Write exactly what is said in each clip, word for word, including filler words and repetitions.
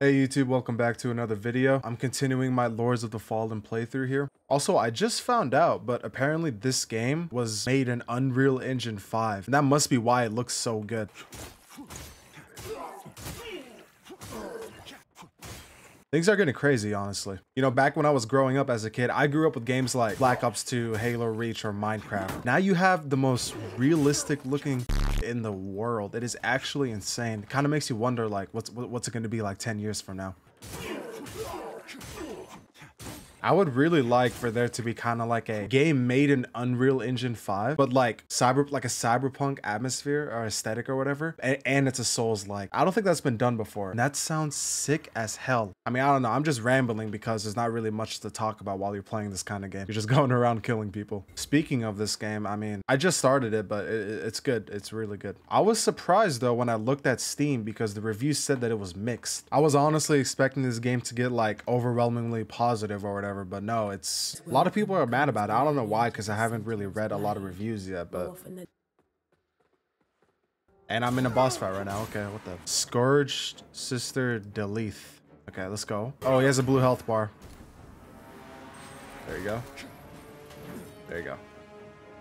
Hey YouTube, welcome back to another video. I'm continuing my Lords of the Fallen playthrough here. Also, I just found out, but apparently this game was made in Unreal Engine five. And that must be why it looks so good. Things are getting crazy, honestly. You know, back when I was growing up as a kid, I grew up with games like Black Ops two, Halo Reach, or Minecraft. Now you have the most realistic looking in the world. It is actually insane. It kind of makes you wonder, like, what's what's it going to be like ten years from now? I would really like for there to be kind of like a game made in Unreal Engine five, but like cyber like a cyberpunk atmosphere or aesthetic or whatever, and, and it's a Souls-like. I don't think that's been done before, and that sounds sick as hell. I mean, I don't know, I'm just rambling because there's not really much to talk about while you're playing this kind of game. You're just going around killing people. Speaking of this game, I mean, I just started it, but it, it's good. It's really good. I was surprised though when I looked at Steam because the reviews said that it was mixed. I was honestly expecting this game to get like overwhelmingly positive or whatever. But no, it's a lot of people are mad about it. I don't know why, because I haven't really read a lot of reviews yet, but and I'm in a boss fight right now. Okay, what the Scourged Sister Delith. Okay, let's go. Oh, he has a blue health bar. There you go. There you go.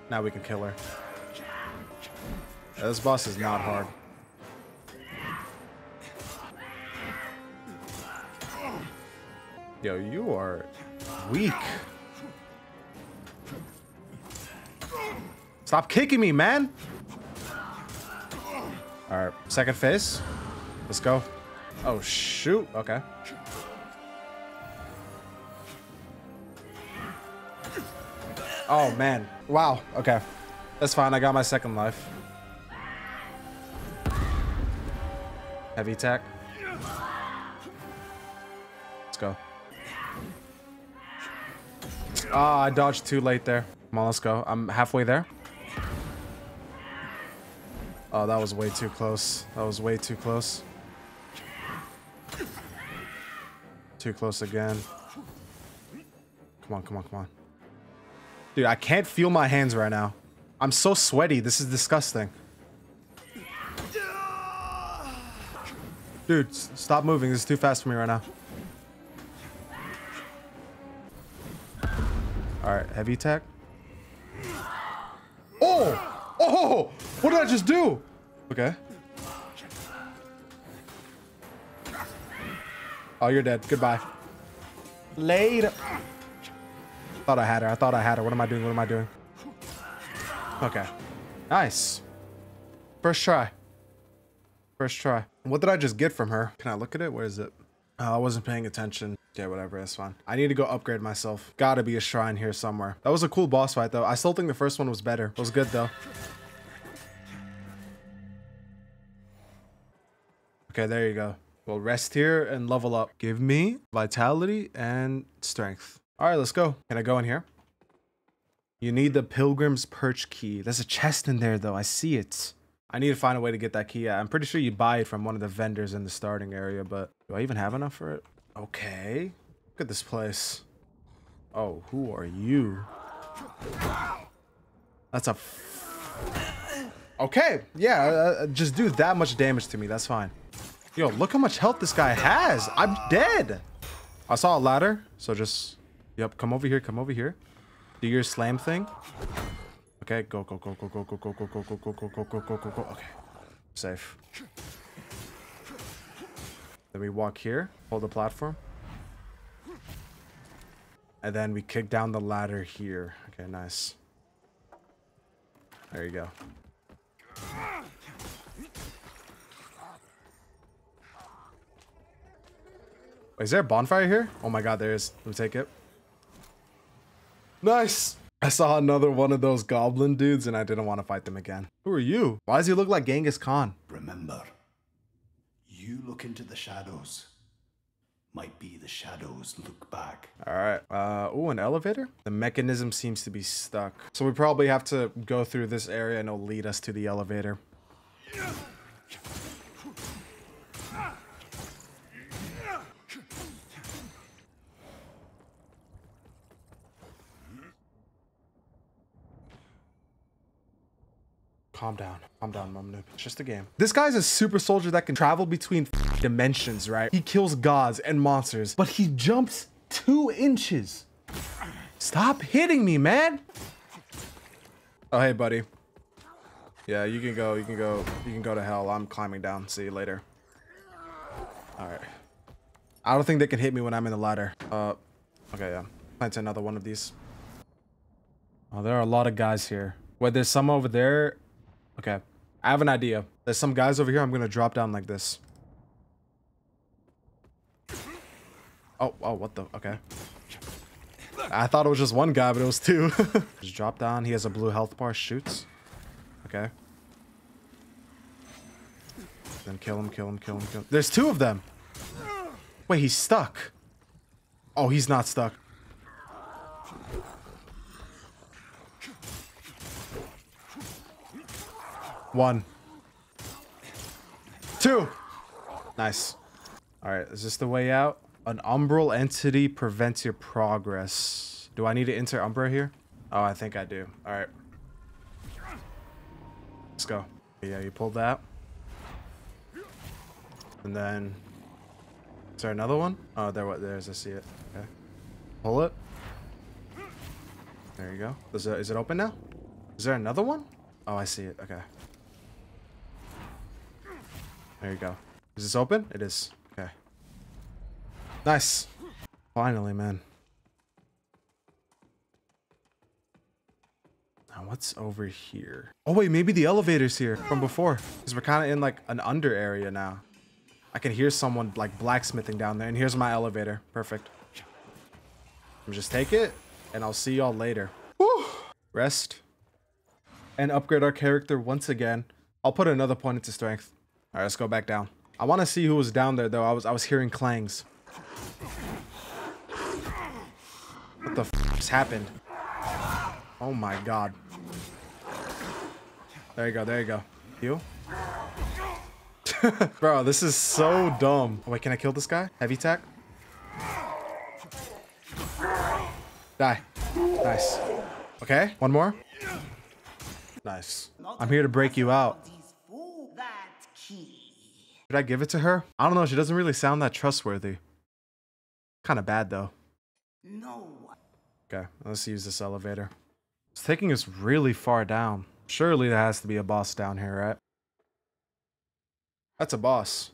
Now we can kill her. Yeah, this boss is not hard. Yo, you are weak. Stop kicking me, man. All right, second phase. Let's go. Oh, shoot. Okay. Oh, man. Wow. Okay. That's fine. I got my second life. Heavy attack. Let's go. Ah, oh, I dodged too late there. Come on, let's go. I'm halfway there. Oh, that was way too close. That was way too close. Too close again. Come on, come on, come on. Dude, I can't feel my hands right now. I'm so sweaty. This is disgusting. Dude, stop moving. This is too fast for me right now. All right, heavy attack. Oh! Oh! What did I just do? Okay. Oh, you're dead. Goodbye. Later. Thought I had her. I thought I had her. What am I doing? What am I doing? Okay. Nice. First try. First try. What did I just get from her? Can I look at it? Where is it? Oh, I wasn't paying attention. Yeah, whatever, that's fine. I need to go upgrade myself. Gotta be a shrine here somewhere. That was a cool boss fight though. I still think the first one was better. It was good though. Okay, there you go. We'll rest here and level up. Give me vitality and strength. All right, let's go. Can I go in here? You need the Pilgrim's Perch key. There's a chest in there though. I see it. I need to find a way to get that key. I'm pretty sure you buy it from one of the vendors in the starting area, but do I even have enough for it? Okay. Look at this place. Oh, who are you? That's a... F okay. Yeah, uh, just do that much damage to me. That's fine. Yo, look how much health this guy has. I'm dead. I saw a ladder, so just... Yep, come over here. Come over here. Do your slam thing. Okay, go, go, go, go, go, go, go, go, go, go, go, go, go, go, go, go, go. Okay. Safe. Then we walk here, hold the platform. And then we kick down the ladder here. Okay, nice. There you go. Wait, is there a bonfire here? Oh my god, there is. Let me take it. Nice! I saw another one of those goblin dudes and I didn't want to fight them again. Who are you? Why does he look like Genghis Khan? Remember. You look into the shadows. Might be the shadows look back. All right. Uh, oh, an elevator? The mechanism seems to be stuck. So we probably have to go through this area and it'll lead us to the elevator. Calm down. Calm down, Mum Noob. It's just a game. This guy's a super soldier that can travel between dimensions, right? He kills gods and monsters, but he jumps two inches. Stop hitting me, man. Oh, hey, buddy. Yeah, you can go, you can go, you can go to hell. I'm climbing down. See you later. All right. I don't think they can hit me when I'm in the ladder. Uh, okay, yeah. Plant another one of these. Oh, there are a lot of guys here. Wait, there's some over there. Okay, I have an idea. There's some guys over here. I'm gonna drop down like this. Oh, oh, what the? Okay. I thought it was just one guy, but it was two. Just drop down. He has a blue health bar. Shoots. Okay. Then kill him, kill him, kill him, kill him. There's two of them. Wait, he's stuck. Oh, he's not stuck. One. Two. Nice. All right, is this the way out? An umbral entity prevents your progress. Do I need to enter Umbra here? Oh, I think I do. All right. Let's go. Yeah, you pulled that. And then... Is there another one? Oh, there what there is. I see it. Okay. Pull it. There you go. Is it, is it open now? Is there another one? Oh, I see it. Okay. There you go. Is this open? It is. Okay. Nice. Finally, man. Now, what's over here? Oh, wait. Maybe the elevator's here from before. Because we're kind of in, like, an under area now. I can hear someone, like, blacksmithing down there. And here's my elevator. Perfect. I'm just take it, and I'll see y'all later. Whew. Rest. And upgrade our character once again. I'll put another point into strength. All right, let's go back down. I want to see who was down there, though. I was I was hearing clangs. What the f just happened? Oh, my God. There you go. There you go. Heal. Bro, this is so dumb. Oh, wait, can I kill this guy? Heavy attack. Die. Nice. Okay, one more. Nice. I'm here to break you out. Should I give it to her? I don't know. She doesn't really sound that trustworthy. Kind of bad, though. No. Okay, let's use this elevator. It's taking us really far down. Surely there has to be a boss down here, right? That's a boss.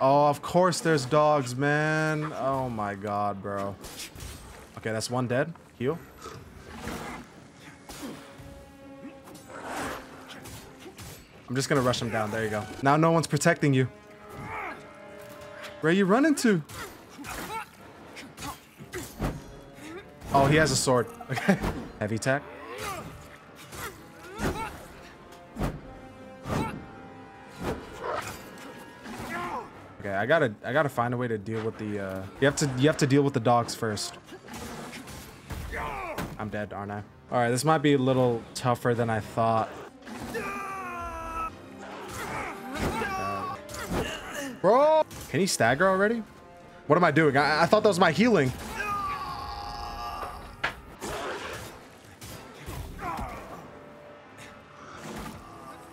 Oh, of course there's dogs, man. Oh, my God, bro. Okay, that's one dead. Heal. I'm just gonna rush him down. There you go. Now no one's protecting you. Where are you running to? Oh, he has a sword. Okay. Heavy attack. Okay, I gotta, I gotta find a way to deal with the. Uh... You have to, you have to deal with the dogs first. I'm dead, aren't I? All right, this might be a little tougher than I thought. Bro, can he stagger already? What am I doing? I, I thought that was my healing.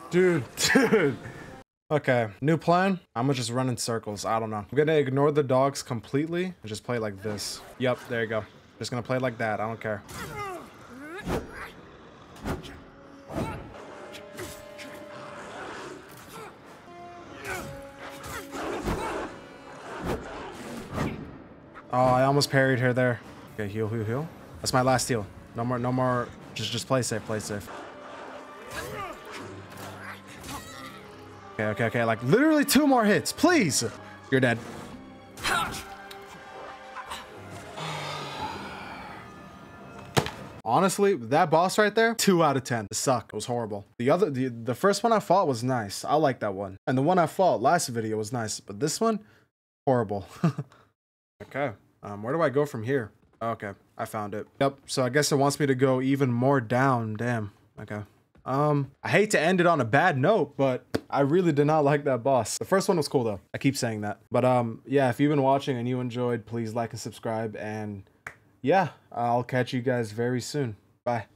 Dude, dude. Okay, new plan. I'm gonna just run in circles. I don't know. I'm gonna ignore the dogs completely and just play like this. Yep, there you go. Just gonna play like that. I don't care. Oh, I almost parried her there. Okay, heal, heal, heal. That's my last heal. No more, no more. Just, just play safe, play safe. Okay, okay, okay. Like literally two more hits, please. You're dead. Honestly, that boss right there, two out of ten. It sucked. It was horrible. The other, the, the first one I fought was nice. I like that one. And the one I fought last video was nice, but this one, horrible. Okay. Um, where do I go from here? Okay, I found it. Yep, so I guess it wants me to go even more down. Damn. Okay. Um, I hate to end it on a bad note, but I really did not like that boss. The first one was cool, though. I keep saying that. But um, yeah, if you've been watching and you enjoyed, please like and subscribe. And yeah, I'll catch you guys very soon. Bye.